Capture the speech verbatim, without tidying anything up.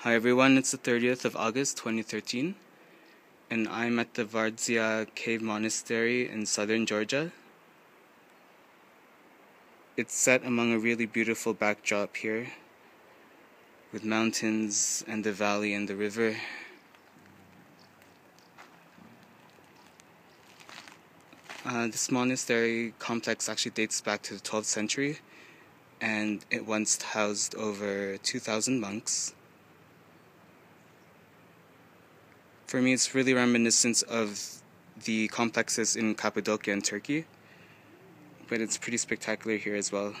Hi everyone, it's the thirtieth of August twenty thirteen, and I'm at the Vardzia Cave Monastery in southern Georgia. It's set among a really beautiful backdrop here, with mountains and the valley and the river. Uh, this monastery complex actually dates back to the twelfth century, and it once housed over two thousand monks. For me, it's really reminiscent of the complexes in Cappadocia in Turkey, but it's pretty spectacular here as well.